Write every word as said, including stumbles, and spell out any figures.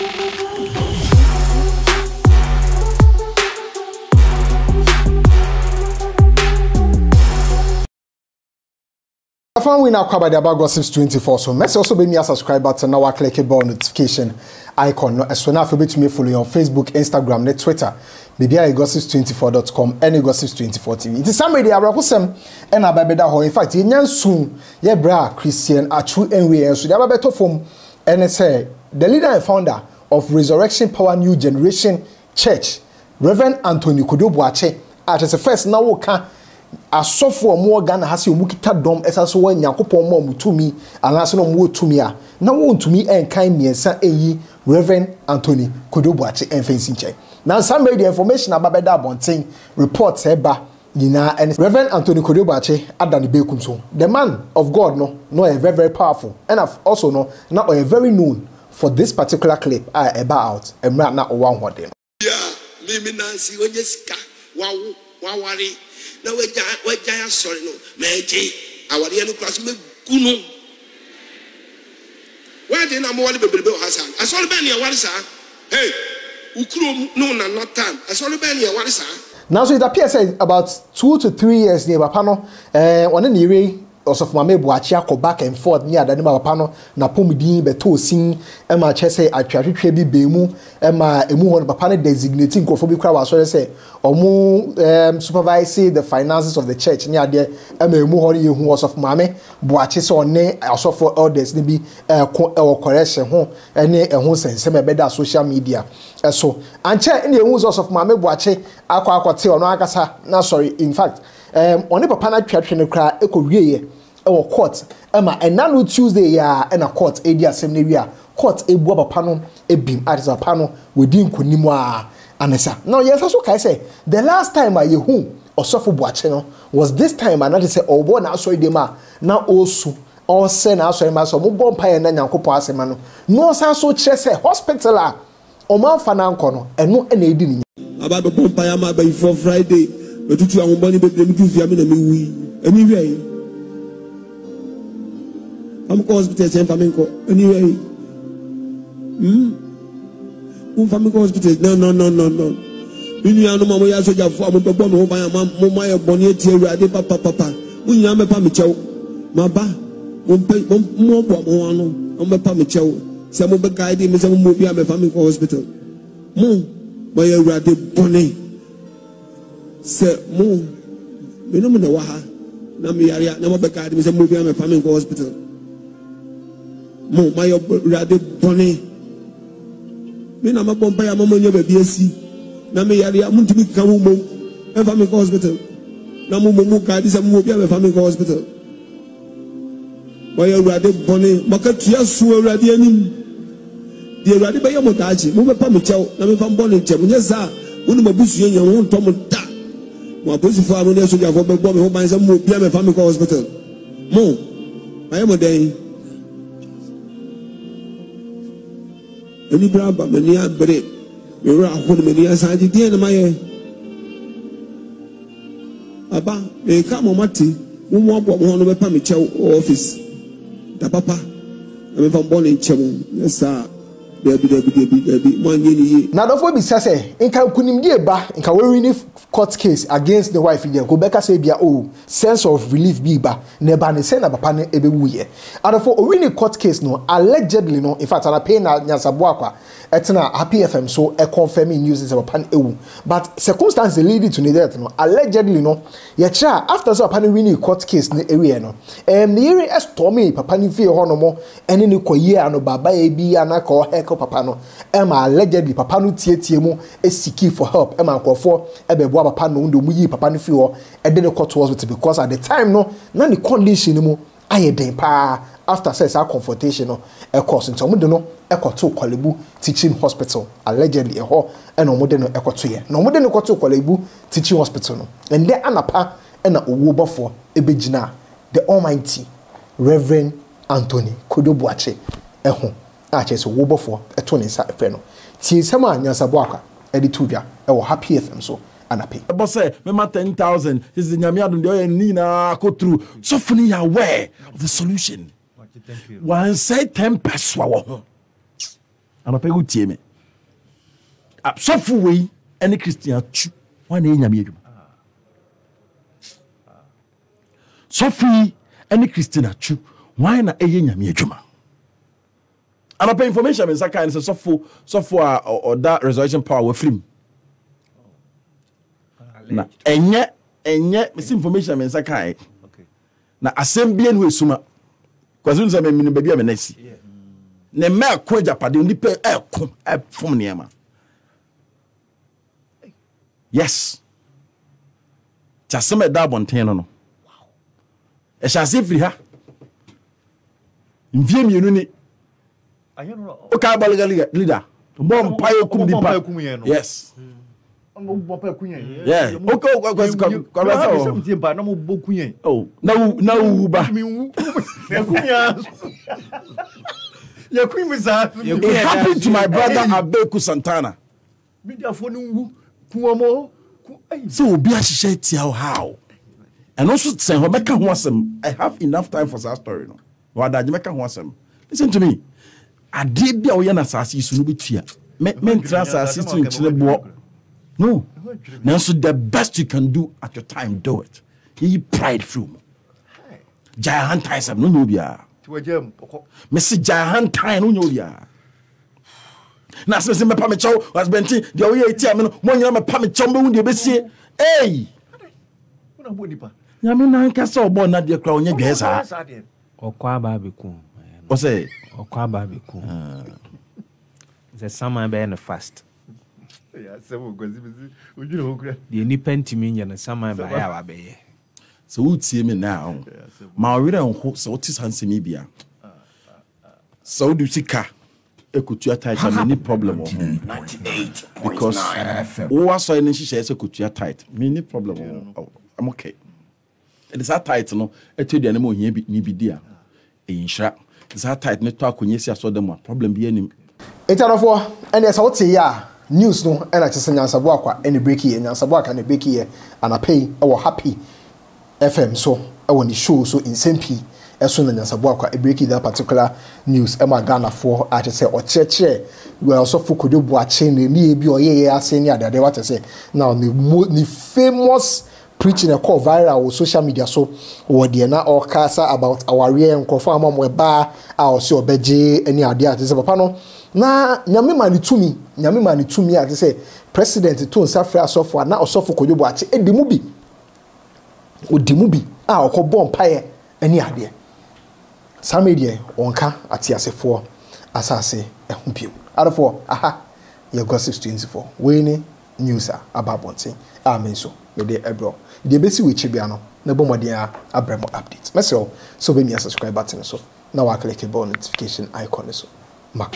I found we now cover the about gossips twenty-four. So message also be me a subscribe button now. Click a bell notification icon. As soon as you to me follow on Facebook, Instagram, net Twitter. Maybe I gossips twenty-four dot com and gossips twenty-four T V. It is some media rakosem and I baby that in fact in soon yeah bra Christian are true and we are so they have a better form and say the leader and founder of Resurrection Power New Generation Church, Reverend Anthony Kwadwo Boakye. At the first now we can asofo mo Ghana ha se omukita dom esa so wa nyakopon mo mutumi anase no mo otumi a na wo ntumi enkan miensa eyi Reverend Anthony Kwadwo Boakye enfensi nche na some media information ababeda bontin reports eba nyina and Reverend Anthony Kwadwo Boakye adane bekum so the man of God no no a very very powerful and also no na a very known for this particular clip I eba out emra na owa ho dem yeah mimi Nancy onye sika wawo wawari. Now we are sorry, no. Meji, our young class me guno. Why didn't I want to be built Hassan? I saw the banner. What is that? Hey, Ukru, no, not time. I saw the banner. What is that? Now, so it appears about two to three years near Bapano, and on any way. Also, for my Boakye go back and forth near the name of Pano, Napomidi, Beto, Sing, Emma Chessay, I try to be Bemu, Emma, Emu on Papana designating Kofobi Krawa, so I say, or Mu supervise the finances of the church near there, Emma Muhori, who was of Mame, Boakye or Ne, also for others, maybe a correction home, and a home sense, and better social media. So, and check in the wounds of Mame Boakye, Aqua Cotil, no Agasa, no, sorry, in fact. Um, on the Papana Church in the cry, a Korea, our court, Emma, and Nano Tuesday, ya, and a court, a dear seminary, court, a boba panel, a beam, at a panel, within Kunimwa, and yes, that's what I say. The last time I you whom or suffer Boakye was this time, and I say, oh, one outside the ma, now also, all send outside my son, Bompire and Nanko Passemano. No, so chess a hospitaler, Oman Fanancono, and no any dinner. About the Bompire, my baby for Friday. But to you, I'm money, but let me give you a minute. Anyway, I'm hospitals and Famico. Anyway, hm, Famico hospitals. No, no, no, no, no. You know, my way, I said, I'm going to go by a mom, my bonnet, papa, papa. We are my pamicho, my ba, one pay, one more, I'm a pamicho. Some of the guide is a movie, I'm a Famico hospital. Hm, my rather bonnet. Sir, Mo, we know the Waha, Namia, number card is a movie on a family hospital. Mo, my radi bonnet. Minama Bombay, a moment of a B S C. Namia, Munti Kamumo, a family hospital. Namumu card is a movie on a family hospital. By a radi bonnet, Macatia Sue Radianim. The Radibaya Motaji, Mumba Pamicho, Namifam Bonnet, Jamunza, Unumabusi, and your own Tomoda. My police family is going to be born. My son will be in a family hospital. Mo, I am a day. Any brand, but many are brave. We are holding many as I did in my. Aba, we come on Mati. We want to go on the Pamicho office. The papa, I'm from born in Chemo. Yes, sir. Now don't be say in can kunim die ba in can we court case against the wife in there go back say bia oh sense of relief be ba na ba ne say na papa ne ebewu ye adofo o win court case no allegedly no in fact ana pay na nyasabo akwa etina Happy F M so e confirming news is papa ne ewu but circumstances leading to that no allegedly no ye cha after so papa ne win court case ne ewe no em ne yere estormy papa ne fie ho no mo ene ne koye ano baba e bia na ko Papa no, Emma allegedly Papa no T T M is seeking for help. Emma call for Ebeboa Papa no undo muyi Papa no feel and then the court was with because at the time no, na the condition mo aye den pa after says our confrontation no, of course into mo no e court to Kolebu teaching hospital allegedly e ho and no mo de no e court to ye no mo de no court to Kolebu teaching hospital no and there anapa and na owo bofo ebejina the almighty Reverend Anthony Kwadwo Boakye eho Aches wobo for a tone inside a penal. See some man Yasabuaka, Edituja, our Happy F M so and a pay. Bosse, Mema ten thousand is the Yamiadundoy and Nina go through. So fully aware of the solution. One say ten persuade. and a pegu tieme. Absofu way any Christian chu one in Yamiru. Sophie any Christian chu why na e Yamiru. And upon information, and Saka and Sofu, Sofu or that resurrection power with film. And yet, and yet, misinformation and Sakai. Na assembly we suma kwazunza me mini baby amenesi ne me akwaja pade onipa ekom efom niema. Yes, chasema da bonten no no e chase firi ha mvie mienu ni ayonro o ka baliga leader bom payo kum di pa. Yes. Yeah. Okay. Okay. Oh, now, now, but it happened to my brother Abeku Santana. So be a shit how, and also say, I have enough time for that story. No, what I make him. Listen to me. I did be a young assassin. Men trust assisting to the book. No. Now, so the best you can do at your time, do it. He pride through. Giant ties no nobia. Messi giant tie no nobia. Now, since my pamicho has been tea, the way I tell me, one yam a pamichombo, the bessie. Hey! Yamina Castle born at your crown, your guess. Or Quaba become. Or say, or Quaba become. The summer band fast. The independent minion and some by our bay. So, would see me now. My reader on hopes what is Hansimibia. So do see car. A couture tight and any problem. ninety-eight because all so any shares a couture tight. Many problem. I'm okay. It is that tight, no, a two animal here be dear. In sharp, it's that tight network when you see I saw them. Problem be any. Eight out of four, and there's out here. News no and I just say Nyansabwakwa any break here Nyansabwakwa any break here and I pay our Happy F M so I want the show so in same P as soon as Nyansabwakwa a break that particular news Emma Ghana for I just say or church we also for Kwadwo Boakye ni ebi oye aseni ada they what I say now the famous preaching a call viral on social media so or the na or casa about our rear and confirm we ba our so beje any idea this papa no. Na nyame mani tumi nyame mani tumi ati say president to nsafra asofo na osofo Kwadwo Boakye edimu bi odimu bi a okobon paye ani ade samedie onka ati asefo asase ehupio arfo aha your gossip twenty-four we ni news ababonte amen so me dey ebro dey besi we chebia no na bomodin a abremo update mesel so be me subscribe button so na wa click the bell notification icon so Mark.